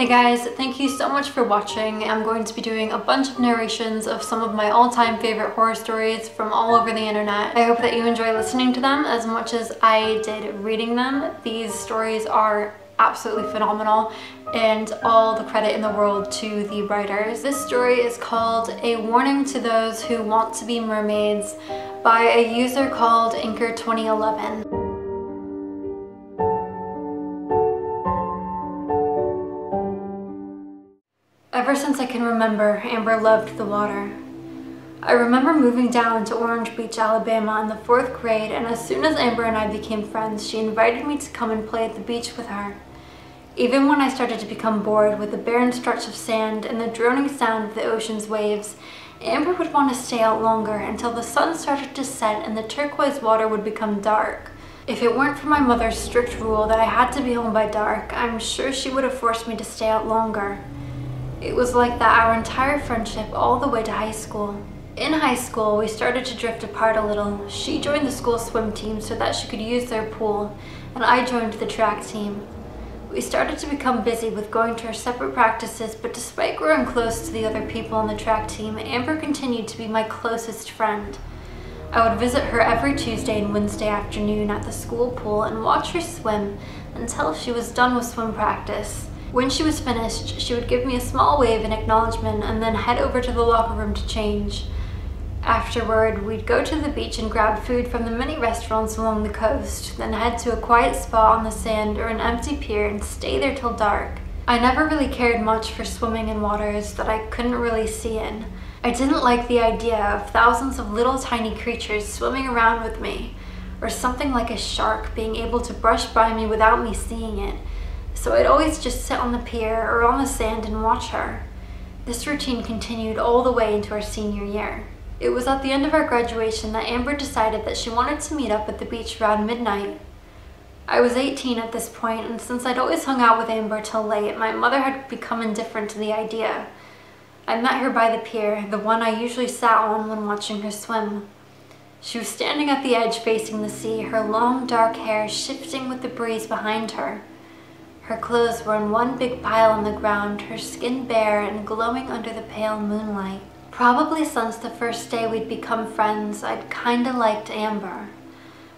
Hey guys, thank you so much for watching. I'm going to be doing a bunch of narrations of some of my all-time favorite horror stories from all over the internet. I hope that you enjoy listening to them as much as I did reading them. These stories are absolutely phenomenal and all the credit in the world to the writers. This story is called A Warning to Those Who Want to Be Mermaids by a user called Anchor2011. Ever since I can remember, Amber loved the water. I remember moving down to Orange Beach, Alabama in the fourth grade, and as soon as Amber and I became friends, she invited me to come and play at the beach with her. Even when I started to become bored with the barren stretch of sand and the droning sound of the ocean's waves, Amber would want to stay out longer until the sun started to set and the turquoise water would become dark. If it weren't for my mother's strict rule that I had to be home by dark, I'm sure she would have forced me to stay out longer. It was like that our entire friendship all the way to high school. In high school, we started to drift apart a little. She joined the school swim team so that she could use their pool, and I joined the track team. We started to become busy with going to our separate practices, but despite growing close to the other people on the track team, Amber continued to be my closest friend. I would visit her every Tuesday and Wednesday afternoon at the school pool and watch her swim until she was done with swim practice. When she was finished, she would give me a small wave in acknowledgement and then head over to the locker room to change. Afterward, we'd go to the beach and grab food from the many restaurants along the coast, then head to a quiet spot on the sand or an empty pier and stay there till dark. I never really cared much for swimming in waters that I couldn't really see in. I didn't like the idea of thousands of little tiny creatures swimming around with me, or something like a shark being able to brush by me without me seeing it. So I'd always just sit on the pier or on the sand and watch her. This routine continued all the way into our senior year. It was at the end of our graduation that Amber decided that she wanted to meet up at the beach around midnight. I was 18 at this point, and since I'd always hung out with Amber till late, my mother had become indifferent to the idea. I met her by the pier, the one I usually sat on when watching her swim. She was standing at the edge facing the sea, her long dark hair shifting with the breeze behind her. Her clothes were in one big pile on the ground, her skin bare and glowing under the pale moonlight. Probably since the first day we'd become friends, I'd kinda liked Amber.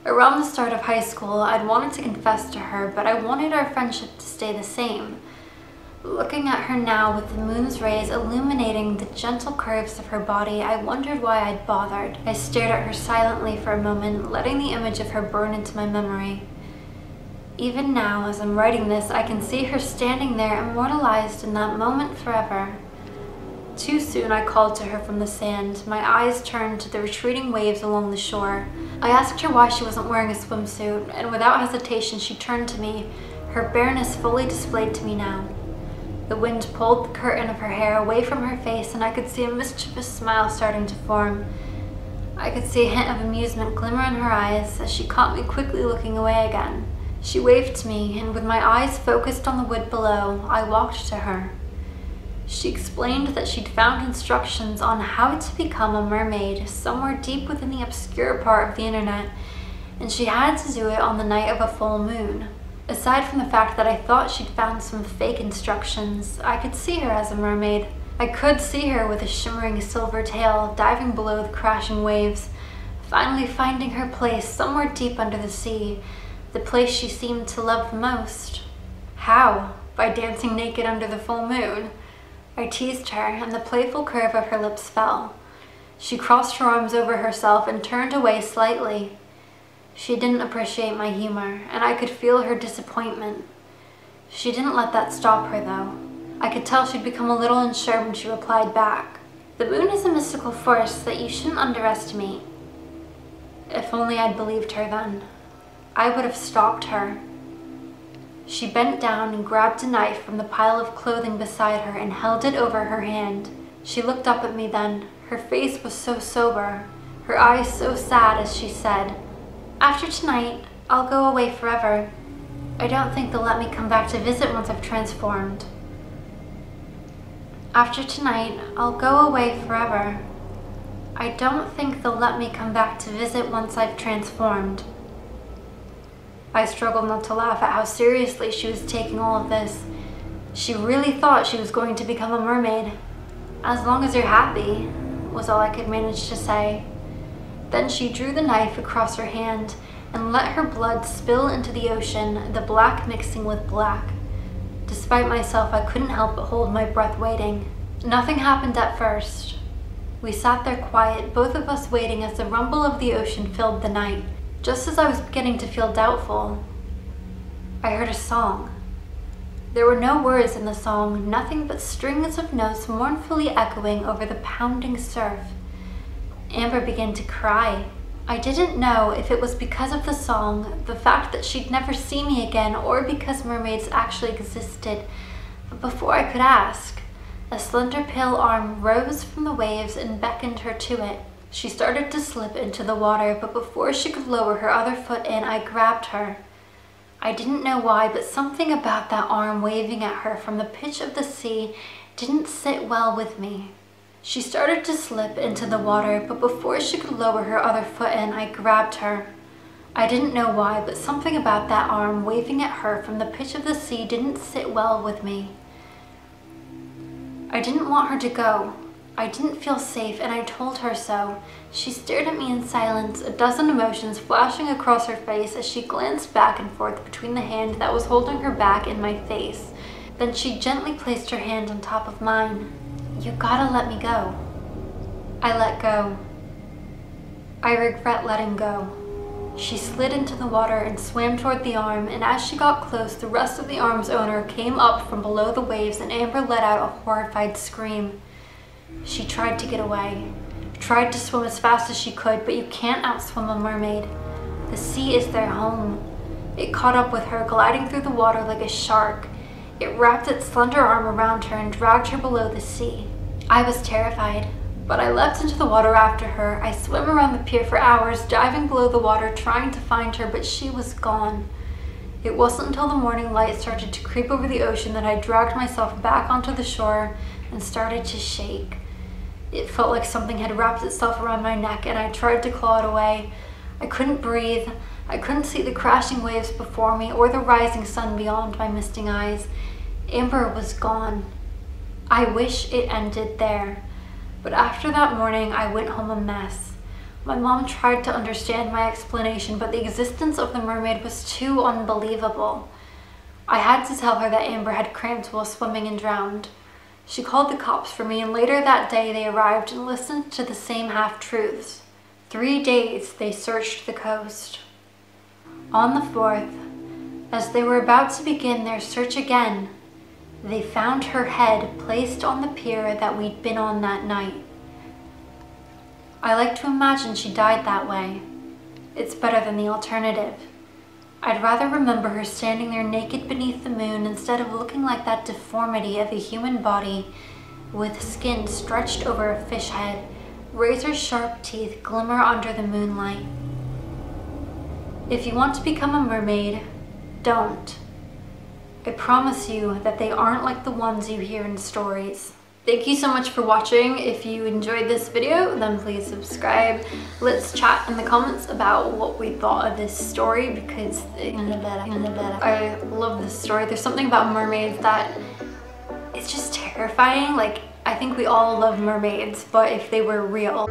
Around the start of high school, I'd wanted to confess to her, but I wanted our friendship to stay the same. Looking at her now with the moon's rays illuminating the gentle curves of her body, I wondered why I'd bothered. I stared at her silently for a moment, letting the image of her burn into my memory. Even now, as I'm writing this, I can see her standing there, immortalized in that moment forever. Too soon I called to her from the sand, my eyes turned to the retreating waves along the shore. I asked her why she wasn't wearing a swimsuit, and without hesitation she turned to me, her bareness fully displayed to me now. The wind pulled the curtain of her hair away from her face, and I could see a mischievous smile starting to form. I could see a hint of amusement glimmer in her eyes as she caught me quickly looking away again. She waved to me, and with my eyes focused on the wood below, I walked to her. She explained that she'd found instructions on how to become a mermaid somewhere deep within the obscure part of the internet, and she had to do it on the night of a full moon. Aside from the fact that I thought she'd found some fake instructions, I could see her as a mermaid. I could see her with a shimmering silver tail, diving below the crashing waves, finally finding her place somewhere deep under the sea. The place she seemed to love the most. How? By dancing naked under the full moon. I teased her, and the playful curve of her lips fell. She crossed her arms over herself and turned away slightly. She didn't appreciate my humor, and I could feel her disappointment. She didn't let that stop her, though. I could tell she'd become a little unsure when she replied back. The moon is a mystical force that you shouldn't underestimate. If only I'd believed her then. I would have stopped her. She bent down and grabbed a knife from the pile of clothing beside her and held it over her hand. She looked up at me then. Her face was so sober, her eyes so sad as she said, "After tonight, I'll go away forever. I don't think they'll let me come back to visit once I've transformed. After tonight, I'll go away forever. I don't think they'll let me come back to visit once I've transformed." I struggled not to laugh at how seriously she was taking all of this. She really thought she was going to become a mermaid. As long as you're happy, was all I could manage to say. Then she drew the knife across her hand and let her blood spill into the ocean, the black mixing with black. Despite myself, I couldn't help but hold my breath waiting. Nothing happened at first. We sat there quiet, both of us waiting as the rumble of the ocean filled the night. Just as I was beginning to feel doubtful, I heard a song. There were no words in the song, nothing but strings of notes mournfully echoing over the pounding surf. Amber began to cry. I didn't know if it was because of the song, the fact that she'd never see me again, or because mermaids actually existed. But before I could ask, a slender pale arm rose from the waves and beckoned her to it. She started to slip into the water, but before she could lower her other foot in, I grabbed her. I didn't know why, but something about that arm waving at her from the pitch of the sea didn't sit well with me. She started to slip into the water, but before she could lower her other foot in, I grabbed her. I didn't know why, but something about that arm waving at her from the pitch of the sea didn't sit well with me. I didn't want her to go. I didn't feel safe, and I told her so. She stared at me in silence, a dozen emotions flashing across her face as she glanced back and forth between the hand that was holding her back and my face. Then she gently placed her hand on top of mine. You gotta let me go. I let go. I regret letting go. She slid into the water and swam toward the arm, and as she got close, the rest of the arm's owner came up from below the waves, and Amber let out a horrified scream. She tried to get away, tried to swim as fast as she could, but you can't outswim a mermaid. The sea is their home. It caught up with her, gliding through the water like a shark. It wrapped its slender arm around her and dragged her below the sea. I was terrified, but I leapt into the water after her. I swam around the pier for hours, diving below the water, trying to find her, but she was gone. It wasn't until the morning light started to creep over the ocean that I dragged myself back onto the shore and started to shake. It felt like something had wrapped itself around my neck, and I tried to claw it away. I couldn't breathe. I couldn't see the crashing waves before me or the rising sun beyond my misting eyes. Amber was gone. I wish it ended there. But after that morning, I went home a mess. My mom tried to understand my explanation, but the existence of the mermaid was too unbelievable. I had to tell her that Amber had cramps while swimming and drowned. She called the cops for me, and later that day they arrived and listened to the same half-truths. 3 days they searched the coast. On the 4th, as they were about to begin their search again, they found her head placed on the pier that we'd been on that night. I like to imagine she died that way. It's better than the alternative. I'd rather remember her standing there naked beneath the moon instead of looking like that deformity of a human body with skin stretched over a fish head, razor-sharp teeth glimmer under the moonlight. If you want to become a mermaid, don't. I promise you that they aren't like the ones you hear in stories. Thank you so much for watching. If you enjoyed this video, then please subscribe. Let's chat in the comments about what we thought of this story, because I love this story. There's something about mermaids that it's just terrifying. Like, I think we all love mermaids, but if they were real.